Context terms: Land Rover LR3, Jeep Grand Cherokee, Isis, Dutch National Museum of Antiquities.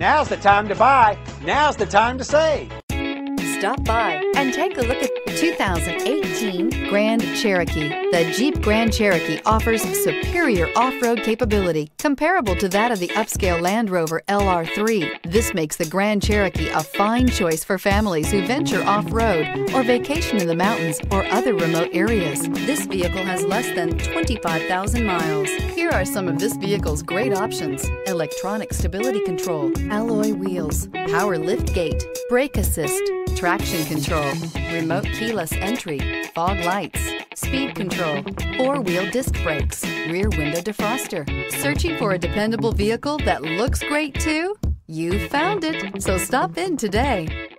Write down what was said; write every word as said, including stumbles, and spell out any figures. Now's the time to buy. Now's the time to save. Stop by and take a look at the two thousand eighteen Grand Cherokee. The Jeep Grand Cherokee offers superior off-road capability comparable to that of the upscale Land Rover L R three. This makes the Grand Cherokee a fine choice for families who venture off-road or vacation in the mountains or other remote areas. This vehicle has less than twenty-five thousand miles. Here are some of this vehicle's great options: electronic stability control, alloy wheels, power lift gate, brake assist, traction control, remote keyless entry, fog lights, speed control, four-wheel disc brakes, rear window defroster. Searching for a dependable vehicle that looks great too? You found it, so stop in today.